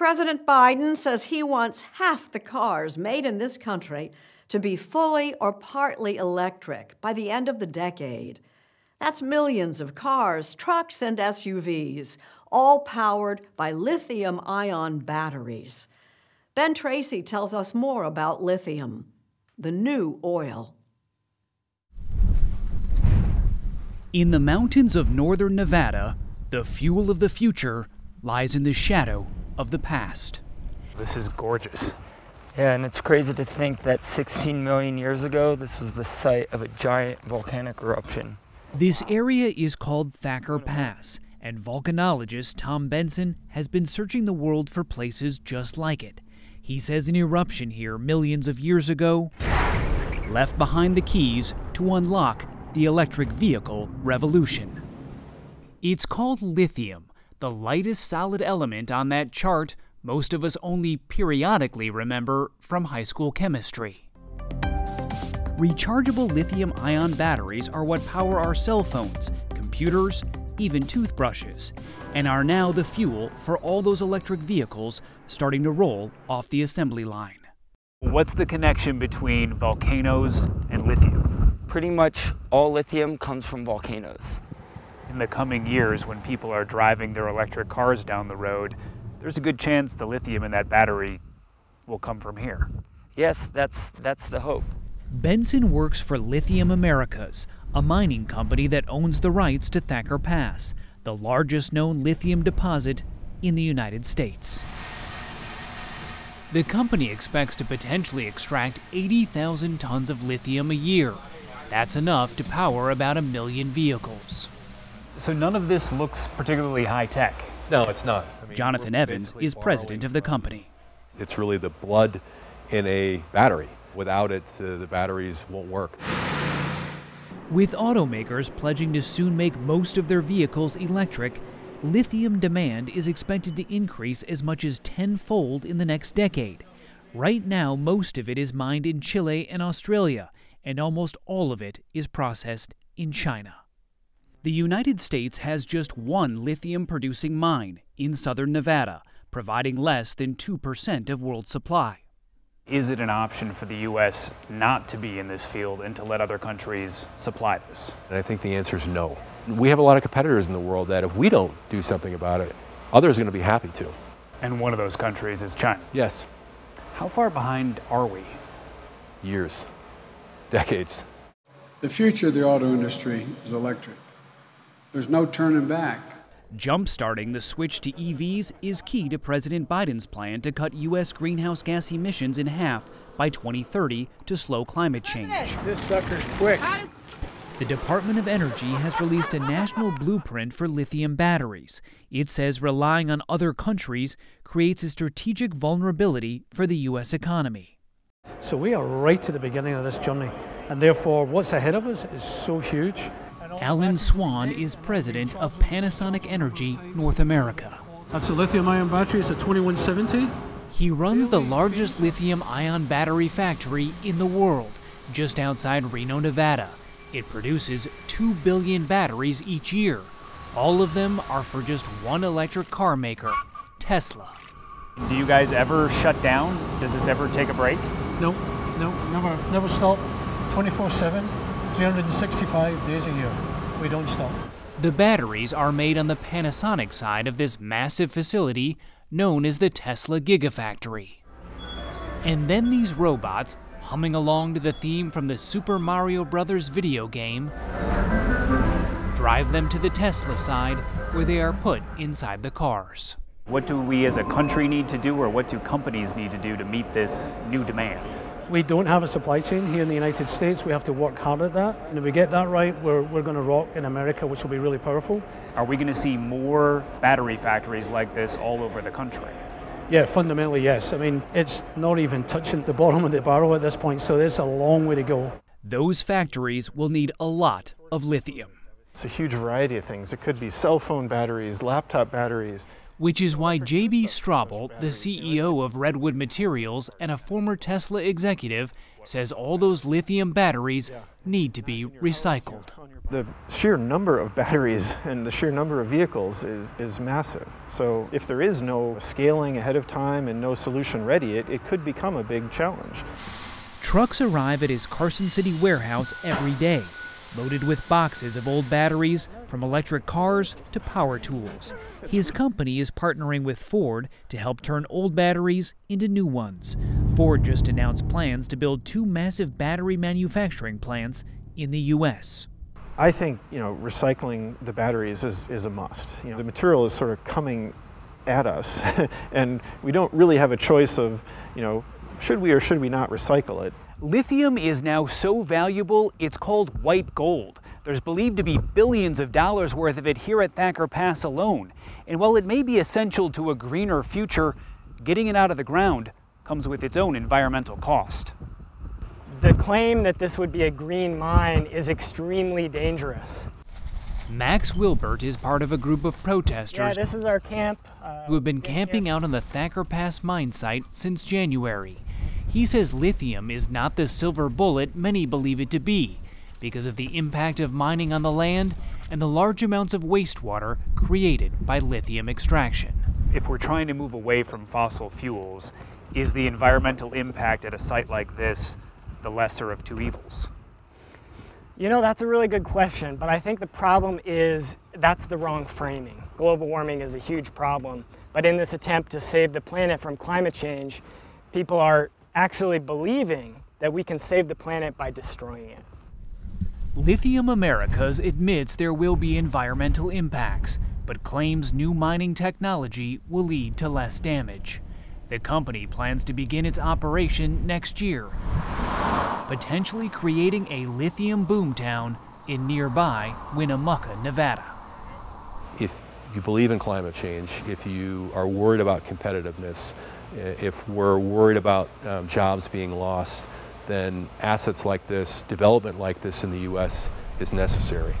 President Biden says he wants half the cars made in this country to be fully or partly electric by the end of the decade. That's millions of cars, trucks, and SUVs, all powered by lithium-ion batteries. Ben Tracy tells us more about lithium, the new oil. In the mountains of northern Nevada, the fuel of the future lies in the shadow of the past. This is gorgeous. Yeah, and it's crazy to think that 16 million years ago, this was the site of a giant volcanic eruption. This area is called Thacker Pass, and volcanologist Tom Benson has been searching the world for places just like it. He says an eruption here millions of years ago left behind the keys to unlock the electric vehicle revolution. It's called lithium, the lightest solid element on that chart most of us only periodically remember from high school chemistry. Rechargeable lithium-ion batteries are what power our cell phones, computers, even toothbrushes, and are now the fuel for all those electric vehicles starting to roll off the assembly line. What's the connection between volcanoes and lithium? Pretty much all lithium comes from volcanoes. In the coming years, when people are driving their electric cars down the road, there's a good chance the lithium in that battery will come from here. Yes, that's the hope. Benson works for Lithium Americas, a mining company that owns the rights to Thacker Pass, the largest known lithium deposit in the United States. The company expects to potentially extract 80,000 tons of lithium a year. That's enough to power about 1 million vehicles. So none of this looks particularly high-tech. No, it's not. I mean, Jonathan Evans is president of the company. It's really the blood in a battery. Without it, the batteries won't work. With automakers pledging to soon make most of their vehicles electric, lithium demand is expected to increase as much as 10-fold in the next decade. Right now, most of it is mined in Chile and Australia, and almost all of it is processed in China. The United States has just one lithium-producing mine in southern Nevada, providing less than 2% of world supply. Is it an option for the U.S. not to be in this field and to let other countries supply this? And I think the answer is no. We have a lot of competitors in the world that if we don't do something about it, others are going to be happy to. And one of those countries is China? Yes. How far behind are we? Years. Decades. The future of the auto industry is electric. There's no turning back. Jump-starting the switch to EVs is key to President Biden's plan to cut U.S. greenhouse gas emissions in half by 2030 to slow climate change. This sucker's quick. The Department of Energy has released a national blueprint for lithium batteries. It says relying on other countries creates a strategic vulnerability for the U.S. economy. So we are right at the beginning of this journey, and therefore what's ahead of us is so huge. Alan Swan is president of Panasonic Energy North America. That's a lithium-ion battery, it's a 2170. He runs the largest lithium-ion battery factory in the world, just outside Reno, Nevada. It produces 2 billion batteries each year. All of them are for just one electric car maker, Tesla. Do you guys ever shut down? Does this ever take a break? No, no, never stop. 24/7, 365 days a year. We don't stop. The batteries are made on the Panasonic side of this massive facility known as the Tesla Gigafactory. And then these robots, humming along to the theme from the Super Mario Bros. Video game, drive them to the Tesla side where they are put inside the cars. What do we as a country need to do, or what do companies need to do to meet this new demand? We don't have a supply chain here in the United States. We have to work hard at that. And if we get that right, we're going to rock in America, which will be really powerful. Are we going to see more battery factories like this all over the country? Yeah, fundamentally, yes. I mean, it's not even touching the bottom of the barrel at this point, so there's a long way to go. Those factories will need a lot of lithium. It's a huge variety of things. It could be cell phone batteries, laptop batteries, which is why J.B. Straubel, the CEO of Redwood Materials and a former Tesla executive, says all those lithium batteries need to be recycled. The sheer number of batteries and the sheer number of vehicles is massive. So if there is no scaling ahead of time and no solution ready, it could become a big challenge. Trucks arrive at his Carson City warehouse every day, loaded with boxes of old batteries, from electric cars to power tools. His company is partnering with Ford to help turn old batteries into new ones. Ford just announced plans to build 2 massive battery manufacturing plants in the U.S. I think, recycling the batteries is a must. The material is sort of coming at us, and we don't really have a choice of, should we or should we not recycle it. Lithium is now so valuable, it's called white gold. There's believed to be billions of dollars worth of it here at Thacker Pass alone. And while it may be essential to a greener future, getting it out of the ground comes with its own environmental cost. The claim that this would be a green mine is extremely dangerous. Max Wilbert is part of a group of protesters. Yeah, this is our camp. Who have been camping out on the Thacker Pass mine site since January. He says lithium is not the silver bullet many believe it to be because of the impact of mining on the land and the large amounts of wastewater created by lithium extraction. If we're trying to move away from fossil fuels, is the environmental impact at a site like this the lesser of two evils? That's a really good question, but I think the problem is that's the wrong framing. Global warming is a huge problem, but in this attempt to save the planet from climate change, people are actually believing that we can save the planet by destroying it. Lithium Americas admits there will be environmental impacts, but claims new mining technology will lead to less damage. The company plans to begin its operation next year, potentially creating a lithium boomtown in nearby Winnemucca, Nevada. If you believe in climate change, if you are worried about competitiveness, if we're worried about jobs being lost, then assets like this, development like this in the U.S. is necessary.